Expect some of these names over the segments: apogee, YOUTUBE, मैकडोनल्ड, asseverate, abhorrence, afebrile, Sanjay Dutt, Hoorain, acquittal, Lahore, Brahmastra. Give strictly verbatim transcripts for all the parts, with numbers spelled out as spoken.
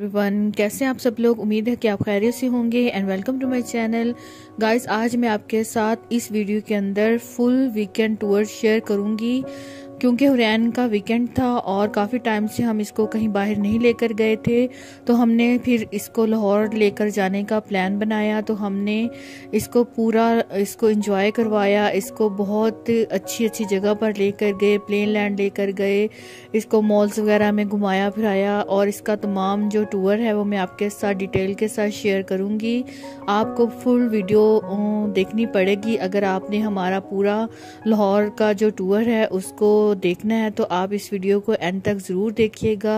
Everyone, कैसे आप सब लोग, उम्मीद है कि आप खैरियत से होंगे। And welcome to my channel guys. आज मैं आपके साथ इस वीडियो के अंदर फुल वीकेंड टूर शेयर करूंगी, क्योंकि हुरैन का वीकेंड था और काफ़ी टाइम से हम इसको कहीं बाहर नहीं लेकर गए थे, तो हमने फिर इसको लाहौर लेकर जाने का प्लान बनाया। तो हमने इसको पूरा इसको एंजॉय करवाया, इसको बहुत अच्छी अच्छी जगह पर लेकर गए, प्लेन लैंड लेकर गए, इसको मॉल्स वगैरह में घुमाया फिराया। और इसका तमाम जो टूर है वो मैं आपके साथ डिटेल के साथ शेयर करूँगी। आपको फुल वीडियो देखनी पड़ेगी। अगर आपने हमारा पूरा लाहौर का जो टूर है उसको देखना है तो आप इस वीडियो को एंड तक ज़रूर देखिएगा।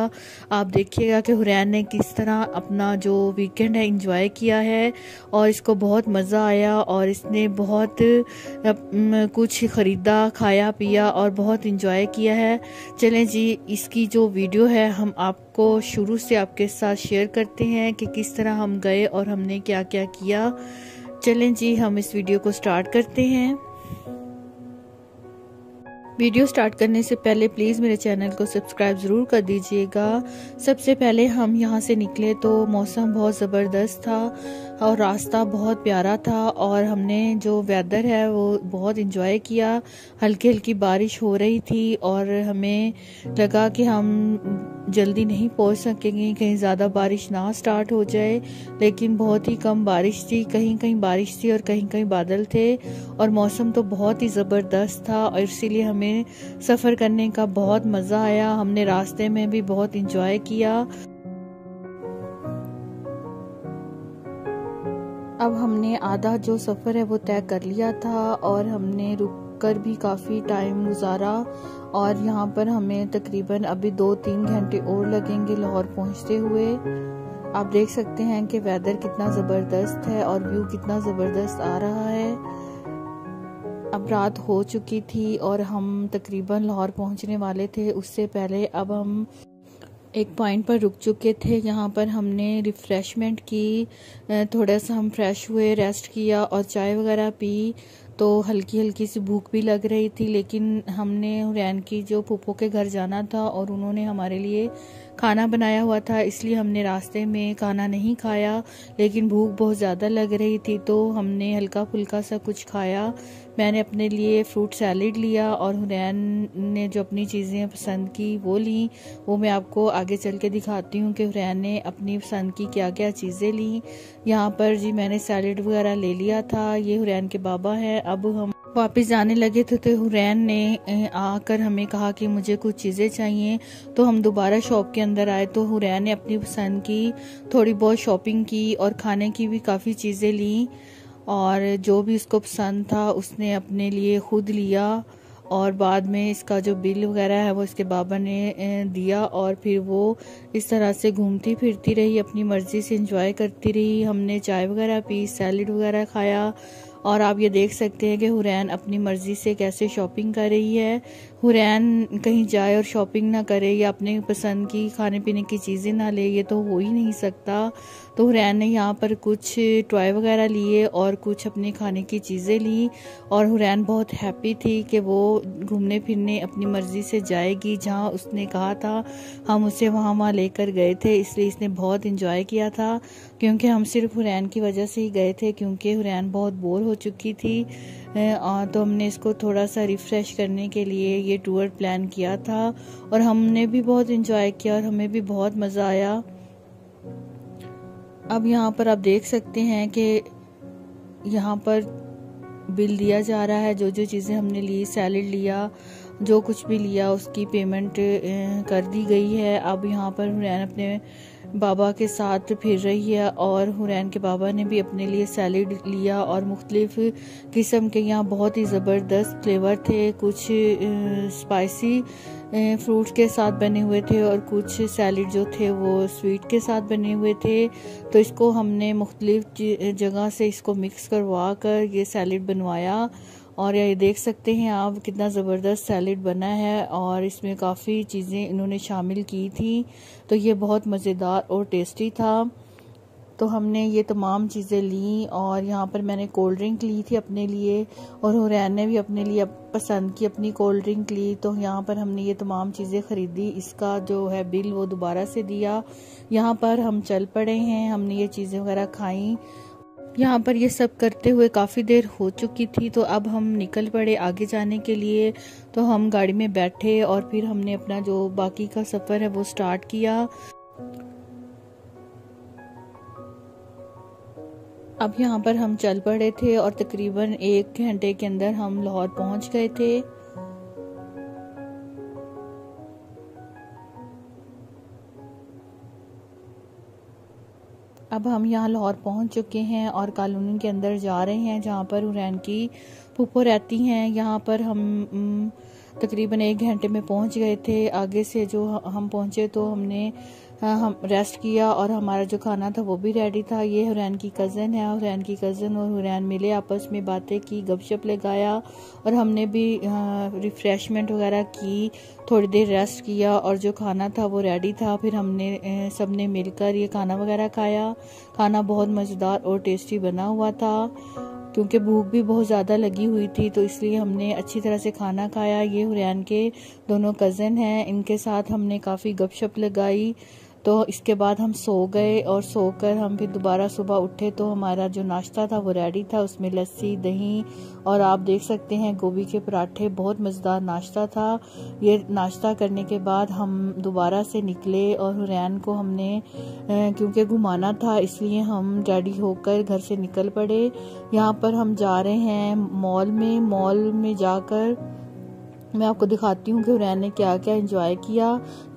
आप देखिएगा कि हुरैन ने किस तरह अपना जो वीकेंड है एंजॉय किया है और इसको बहुत मज़ा आया और इसने बहुत कुछ ख़रीदा, खाया पिया और बहुत एंजॉय किया है। चलें जी, इसकी जो वीडियो है हम आपको शुरू से आपके साथ शेयर करते हैं कि किस तरह हम गए और हमने क्या क्या किया। चलें जी, हम इस वीडियो को स्टार्ट करते हैं। वीडियो स्टार्ट करने से पहले प्लीज़ मेरे चैनल को सब्सक्राइब ज़रूर कर दीजिएगा। सबसे पहले हम यहाँ से निकले तो मौसम बहुत ज़बरदस्त था और रास्ता बहुत प्यारा था और हमने जो वेदर है वो बहुत इंजॉय किया। हल्की हल्की बारिश हो रही थी और हमें लगा कि हम जल्दी नहीं पहुँच सकेंगे, कहीं ज़्यादा बारिश ना स्टार्ट हो जाए, लेकिन बहुत ही कम बारिश थी। कहीं कहीं बारिश थी और कहीं कहीं बादल थे और मौसम तो बहुत ही ज़बरदस्त था और इसीलिए हमें सफ़र करने का बहुत मज़ा आया। हमने रास्ते में भी बहुत इंजॉय किया। अब हमने आधा जो सफ़र है वो तय कर लिया था और हमने रुक कर भी काफ़ी टाइम गुजारा और यहाँ पर हमें तकरीबन अभी दो तीन घंटे और लगेंगे लाहौर पहुँचते हुए। आप देख सकते हैं कि वेदर कितना ज़बरदस्त है और व्यू कितना ज़बरदस्त आ रहा है। अब रात हो चुकी थी और हम तकरीबन लाहौर पहुँचने वाले थे, उससे पहले अब हम एक पॉइंट पर रुक चुके थे। यहाँ पर हमने रिफ़्रेशमेंट की, थोड़ा सा हम फ्रेश हुए, रेस्ट किया और चाय वगैरह पी। तो हल्की हल्की सी भूख भी लग रही थी, लेकिन हमने हुरैन की जो फूफो के घर जाना था और उन्होंने हमारे लिए खाना बनाया हुआ था, इसलिए हमने रास्ते में खाना नहीं खाया, लेकिन भूख बहुत ज़्यादा लग रही थी तो हमने हल्का फुल्का सा कुछ खाया। मैंने अपने लिए फ्रूट सैलेड लिया और हुरैन ने जो अपनी चीज़ें पसंद की वो ली। वो मैं आपको आगे चल के दिखाती हूँ कि हुरैन ने अपनी पसंद की क्या क्या चीज़ें लीं। यहाँ पर जी मैंने सैलेड वगैरह ले लिया था। ये हुरैन के बाबा हैं। अब हम वापस जाने लगे थे तो हुरैन ने आकर हमें कहा कि मुझे कुछ चीज़ें चाहिए, तो हम दोबारा शॉप के अंदर आए तो हुरैन ने अपनी पसंद की थोड़ी बहुत शॉपिंग की और खाने की भी काफ़ी चीज़ें ली और जो भी उसको पसंद था उसने अपने लिए खुद लिया और बाद में इसका जो बिल वगैरह है वो इसके बाबा ने दिया। और फिर वो इस तरह से घूमती फिरती रही, अपनी मर्ज़ी से इंजॉय करती रही। हमने चाय वगैरह पी, सैलड वगैरह खाया और आप ये देख सकते हैं कि हुरैन अपनी मर्ज़ी से कैसे शॉपिंग कर रही है। हुरैन कहीं जाए और शॉपिंग ना करे या अपने पसंद की खाने पीने की चीज़ें ना ले, ये तो हो ही नहीं सकता। तो हुरैन ने यहाँ पर कुछ टॉय वगैरह लिए और कुछ अपने खाने की चीज़ें ली और हुरैन बहुत हैप्पी थी कि वो घूमने फिरने अपनी मर्ज़ी से जाएगी। जहाँ उसने कहा था हम उसे वहाँ वहाँ लेकर गए थे, इसलिए इसने बहुत इंजॉय किया था, क्योंकि हम सिर्फ हुरैन की वजह से ही गए थे, क्योंकि हुरैन बहुत बोर हो चुकी थी। तो हमने इसको थोड़ा सा रिफ़्रेश करने के लिए ये टूर प्लान किया था और हमने भी बहुत इंजॉय किया और हमें भी बहुत मज़ा आया। अब यहाँ पर आप देख सकते हैं कि यहाँ पर बिल दिया जा रहा है। जो जो चीज़ें हमने ली, सैलेड लिया, जो कुछ भी लिया, उसकी पेमेंट कर दी गई है। अब यहाँ पर हुरैन अपने बाबा के साथ फिर रही है और हुरैन के बाबा ने भी अपने लिए सैलेड लिया और मुख्तलिफ किस्म के यहाँ बहुत ही ज़बरदस्त फ्लेवर थे। कुछ स्पाइसी फ्रूट्स के साथ बने हुए थे और कुछ सैलेड जो थे वो स्वीट के साथ बने हुए थे। तो इसको हमने मुख्तलिफ जगह से इसको मिक्स करवा कर ये सैलेड बनवाया और ये देख सकते हैं आप कितना ज़बरदस्त सैलेड बना है और इसमें काफ़ी चीज़ें इन्होंने शामिल की थी, तो ये बहुत मज़ेदार और टेस्टी था। तो हमने ये तमाम चीज़ें ली और यहाँ पर मैंने कोल्ड ड्रिंक ली थी अपने लिए और हुरैन ने भी अपने लिए पसंद की अपनी कोल्ड ड्रिंक ली। तो यहाँ पर हमने ये तमाम चीज़ें ख़रीदी, इसका जो है बिल वो दोबारा से दिया। यहाँ पर हम चल पड़े हैं, हमने ये चीज़ें वगैरह खाई। यहाँ पर ये सब करते हुए काफ़ी देर हो चुकी थी, तो अब हम निकल पड़े आगे जाने के लिए। तो हम गाड़ी में बैठे और फिर हमने अपना जो बाकी का सफ़र है वो स्टार्ट किया। अब यहाँ पर हम चल पड़े थे और तकरीबन एक घंटे के अंदर हम लाहौर पहुँच गए थे। अब हम यहाँ लाहौर पहुँच चुके हैं और कॉलोनी के अंदर जा रहे हैं जहाँ पर हुरैन की फूफो रहती हैं। यहाँ पर हम तकरीबन एक घंटे में पहुँच गए थे। आगे से जो हम पहुँचे तो हमने हम रेस्ट किया और हमारा जो खाना था वो भी रेडी था। ये हुरैन की कज़न है, हुरैन की कज़न और हुरैन मिले, आपस में बातें की, गपशप लगाया और हमने भी रिफ़्रेशमेंट वगैरह की, थोड़ी देर रेस्ट किया और जो खाना था वो रेडी था। फिर हमने सब ने मिलकर ये खाना वगैरह खाया। खाना बहुत मज़ेदार और टेस्टी बना हुआ था, क्योंकि भूख भी बहुत ज़्यादा लगी हुई थी, तो इसलिए हमने अच्छी तरह से खाना खाया। ये हुरैन के दोनों कज़न हैं, इनके साथ हमने काफ़ी गपशप लगाई। तो इसके बाद हम सो गए और सोकर हम फिर दोबारा सुबह उठे तो हमारा जो नाश्ता था वो रेडी था। उसमें लस्सी, दही और आप देख सकते हैं गोभी के पराठे, बहुत मज़ेदार नाश्ता था। ये नाश्ता करने के बाद हम दोबारा से निकले और हुरैन को हमने क्योंकि घुमाना था इसलिए हम रेडी होकर घर से निकल पड़े। यहाँ पर हम जा रहे हैं मॉल में। मॉल में जाकर मैं आपको दिखाती हूँ कि हुरैन ने क्या क्या एंजॉय किया।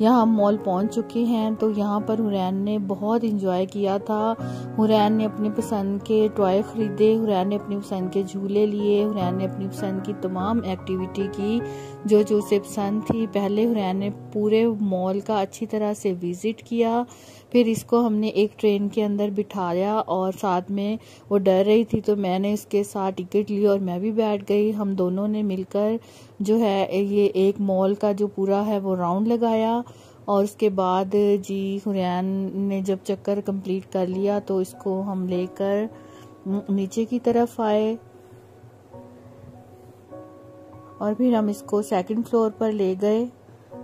यहाँ हम मॉल पहुँच चुके हैं, तो यहाँ पर हुरैन ने बहुत एंजॉय किया था। हुरैन ने अपनी पसंद के टॉय ख़रीदे, हुरैन ने अपनी पसंद के झूले लिए, हुरैन ने अपनी पसंद की तमाम एक्टिविटी की जो जो उसे पसंद थी। पहले हुरैन ने पूरे मॉल का अच्छी तरह से विज़िट किया, फिर इसको हमने एक ट्रेन के अंदर बिठाया और साथ में वो डर रही थी तो मैंने उसके साथ टिकट ली और मैं भी बैठ गई। हम दोनों ने मिलकर जो है ये एक मॉल का जो पूरा है वो राउंड लगाया और उसके बाद जी हुरैन ने जब चक्कर कंप्लीट कर लिया तो इसको हम लेकर नीचे की तरफ आए और फिर हम इसको सेकंड फ्लोर पर ले गए।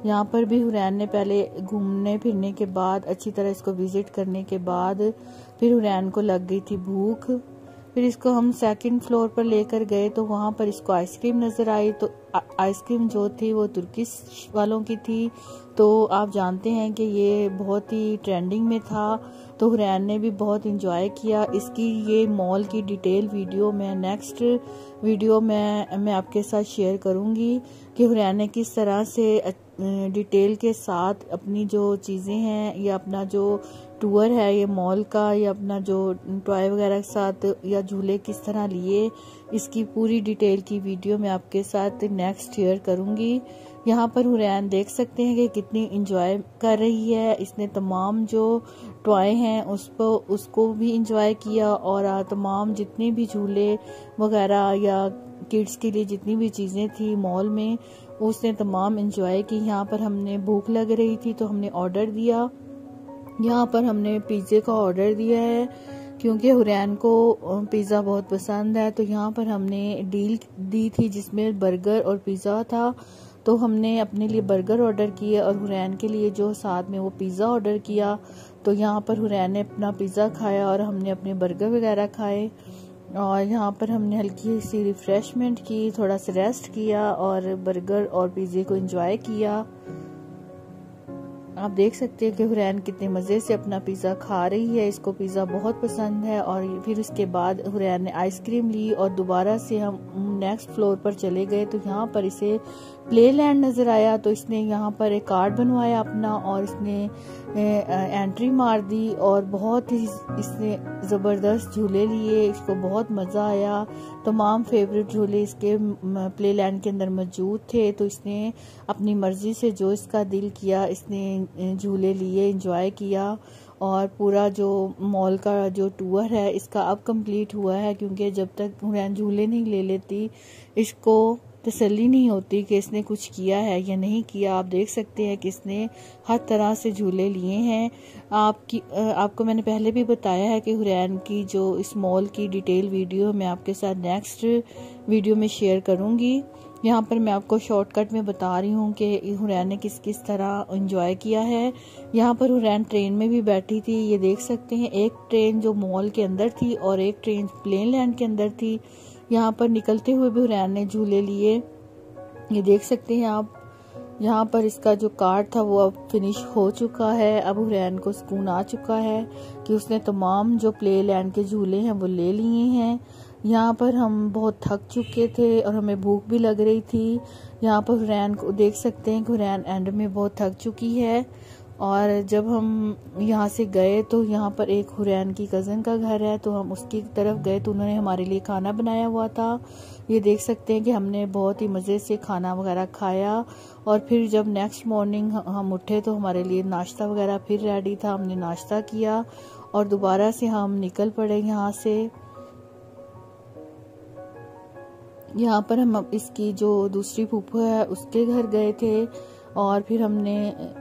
यहाँ पर भी हुरैन ने पहले घूमने फिरने के बाद अच्छी तरह इसको विज़िट करने के बाद फिर हुरैन को लग गई थी भूख। फिर इसको हम सेकंड फ्लोर पर लेकर गए तो वहाँ पर इसको आइसक्रीम नज़र आई। तो आइसक्रीम जो थी वो तुर्किश वालों की थी, तो आप जानते हैं कि ये बहुत ही ट्रेंडिंग में था। तो हुरैन ने भी बहुत इंजॉय किया। इसकी ये मॉल की डिटेल वीडियो मैं नेक्स्ट वीडियो में मैं आपके साथ शेयर करूँगी कि हुरैन ने किस तरह से डिटेल के साथ अपनी जो चीज़ें हैं या अपना जो टूर है ये मॉल का या अपना जो टॉय वगैरह के साथ या झूले किस तरह लिए, इसकी पूरी डिटेल की वीडियो मैं आपके साथ नेक्स्ट ईयर करूँगी। यहाँ पर हुरैन देख सकते हैं कि कितनी इंजॉय कर रही है। इसने तमाम जो टॉय हैं उस पर उसको भी इंजॉय किया और तमाम जितने भी झूले वगैरह या किड्स के लिए जितनी भी चीज़ें थी मॉल में उसने तमाम इंजॉय की। यहाँ पर हमने भूख लग रही थी तो हमने ऑर्डर दिया। यहाँ पर हमने पिज़्ज़े का ऑर्डर दिया है क्योंकि हुरैन को पिज़्ज़ा बहुत पसंद है। तो यहाँ पर हमने डील दी थी जिसमें बर्गर और पिज़्ज़ा था, तो हमने अपने लिए बर्गर ऑर्डर किए और हुरैन के लिए जो साथ में वो पिज़्ज़ा ऑर्डर किया। तो यहाँ पर हुरैन ने अपना पिज़्ज़ा खाया और हमने अपने बर्गर वगैरह खाए और यहाँ पर हमने हल्की सी रिफ़्रेशमेंट की, थोड़ा सा रेस्ट किया और बर्गर और पिज़्ज़े को एंजॉय किया। आप देख सकते हैं कि हुरैन कितने मज़े से अपना पिज़्ज़ा खा रही है, इसको पिज़्ज़ा बहुत पसंद है। और फिर उसके बाद हुरैन ने आइसक्रीम ली और दोबारा से हम नेक्स्ट फ्लोर पर चले गए। तो यहाँ पर इसे प्ले लैंड नज़र आया, तो इसने यहाँ पर एक कार्ड बनवाया अपना और इसने एंट्री मार दी और बहुत ही इसने ज़बरदस्त झूले लिए, इसको बहुत मज़ा आया। तमाम फेवरेट झूले इसके प्ले लैंड के अंदर मौजूद थे, तो इसने अपनी मर्ज़ी से जो इसका दिल किया इसने झूले लिए, इंजॉय किया। और पूरा जो मॉल का जो टूर है इसका अब कंप्लीट हुआ है, क्योंकि जब तक हुरैन झूले नहीं ले लेती इसको तसल्ली नहीं होती कि इसने कुछ किया है या नहीं किया। आप देख सकते हैं कि इसने हर तरह से झूले लिए हैं। आपकी आपको मैंने पहले भी बताया है कि हुरैन की जो इस मॉल की डिटेल वीडियो मैं आपके साथ नेक्स्ट वीडियो में शेयर करूंगी। यहाँ पर मैं आपको शॉर्टकट में बता रही हूँ कि हुरैन ने किस किस तरह एंजॉय किया है। यहाँ पर हुरैन ट्रेन में भी बैठी थी, ये देख सकते हैं। एक ट्रेन जो मॉल के अंदर थी और एक ट्रेन प्लेन लैंड के अंदर थी। यहाँ पर निकलते हुए भी हुरैन ने झूले लिए, ये देख सकते हैं आप। यहाँ पर इसका जो कार्ड था वो अब फिनिश हो चुका है। अब हुरैन को सुकून आ चुका है कि उसने तमाम जो प्ले लैंड के झूले हैं वो ले लिए हैं। यहाँ पर हम बहुत थक चुके थे और हमें भूख भी लग रही थी। यहाँ पर हुरैन को देख सकते हैं कि हुरैन एंड में बहुत थक चुकी है। और जब हम यहाँ से गए तो यहाँ पर एक हुरैन की कज़न का घर है, तो हम उसकी तरफ गए तो उन्होंने हमारे लिए खाना बनाया हुआ था। ये देख सकते हैं कि हमने बहुत ही मज़े से खाना वगैरह खाया। और फिर जब नेक्स्ट मॉर्निंग हम उठे तो हमारे लिए नाश्ता वगैरह फिर रेडी था, हमने नाश्ता किया और दोबारा से हम निकल पड़े यहाँ से। यहाँ पर हम इसकी जो दूसरी फूफू है उसके घर गए थे और फिर हमने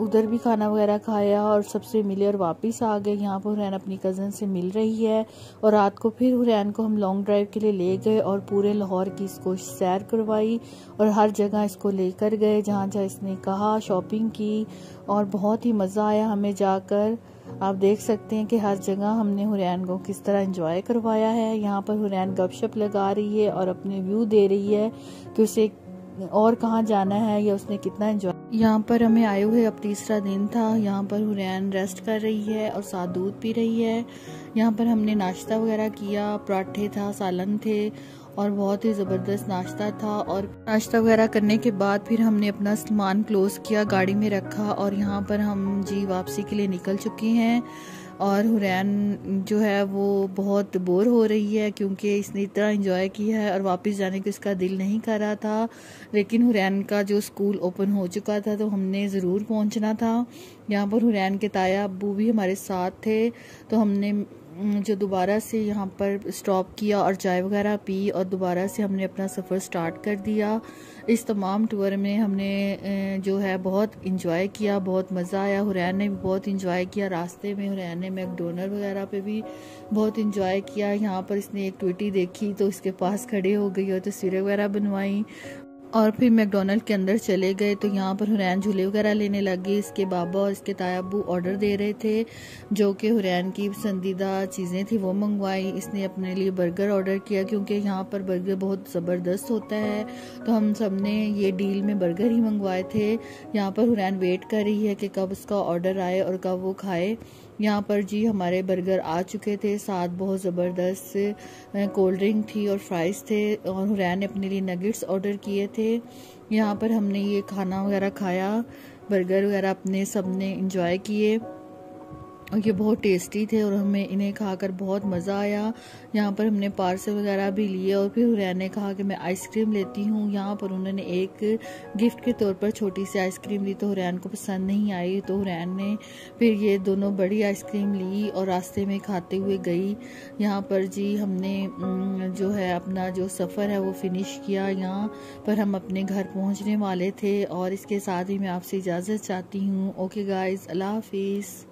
उधर भी खाना वगैरह खाया और सबसे मिले और वापस आ गए। यहाँ पर हुरैन अपनी कज़न से मिल रही है। और रात को फिर हुरैन को हम लॉन्ग ड्राइव के लिए ले गए और पूरे लाहौर की इसको सैर करवाई और हर जगह इसको लेकर गए, जहाँ जहाँ इसने कहा। शॉपिंग की और बहुत ही मज़ा आया हमें जाकर। आप देख सकते हैं कि हर जगह हमने हुरैन को किस तरह एंजॉय करवाया है। यहाँ पर हुरैन गपशप लगा रही है और अपने व्यू दे रही है कि उसे और कहाँ जाना है या उसने कितना एंजॉय। यहाँ पर हमें आए हुए अब तीसरा दिन था। यहाँ पर हुरैन रेस्ट कर रही है और साथ दूध पी रही है। यहाँ पर हमने नाश्ता वगैरह किया, पराठे था, सालन थे और बहुत ही ज़बरदस्त नाश्ता था। और नाश्ता वगैरह करने के बाद फिर हमने अपना सामान क्लोज़ किया, गाड़ी में रखा और यहाँ पर हम जी वापसी के लिए निकल चुके हैं। और हुरैन जो है वो बहुत बोर हो रही है क्योंकि इसने इतना एंजॉय किया है और वापस जाने को इसका दिल नहीं कर रहा था। लेकिन हुरैन का जो स्कूल ओपन हो चुका था तो हमने ज़रूर पहुंचना था। यहाँ पर हुरैन के ताया अब्बू भी हमारे साथ थे, तो हमने जो दोबारा से यहाँ पर स्टॉप किया और चाय वगैरह पी और दोबारा से हमने अपना सफ़र स्टार्ट कर दिया। इस तमाम टूर में हमने जो है बहुत इंजॉय किया, बहुत मज़ा आया। हुरैन ने भी बहुत इंजॉय किया। रास्ते में हुरैन ने मैकडोनल्ड वगैरह पे भी बहुत इंजॉय किया। यहाँ पर इसने एक ट्वीटी देखी तो इसके पास खड़े हो गई और तस्वीरें वगैरह बनवाई। और फिर मैकडोनल्ड के अंदर चले गए तो यहाँ पर हुरैन झूले वगैरह लेने लगी। इसके बाबा और इसके ताया अब्बू ऑर्डर दे रहे थे, जो कि हुरैन की पसंदीदा चीज़ें थी वो मंगवाई। इसने अपने लिए बर्गर ऑर्डर किया क्योंकि यहाँ पर बर्गर बहुत ज़बरदस्त होता है, तो हम सब ने ये डील में बर्गर ही मंगवाए थे। यहाँ पर हुरैन वेट कर रही है कि कब उसका ऑर्डर आए और कब वो खाए। यहाँ पर जी हमारे बर्गर आ चुके थे, साथ बहुत ज़बरदस्त कोल्ड ड्रिंक थी और फ्राइज़ थे। और हुरैन ने अपने लिए नगेट्स ऑर्डर किए थे। यहाँ पर हमने ये खाना वगैरह खाया, बर्गर वगैरह अपने सब ने इंजॉय किए और ये बहुत टेस्टी थे और हमें इन्हें खाकर बहुत मज़ा आया। यहाँ पर हमने पार्सल वगैरह भी लिए और फिर हुरैन ने कहा कि मैं आइसक्रीम लेती हूँ। यहाँ पर उन्होंने एक गिफ्ट के तौर पर छोटी सी आइसक्रीम ली, तो हुरैन को पसंद नहीं आई, तो हुरैन ने फिर ये दोनों बड़ी आइसक्रीम ली और रास्ते में खाते हुए गई। यहाँ पर जी हमने जो है अपना जो सफ़र है वो फ़िनिश किया। यहाँ पर हम अपने घर पहुँचने वाले थे और इसके साथ ही मैं आपसे इजाज़त चाहती हूँ। ओके गाइज़, अल्लाह हाफिज़।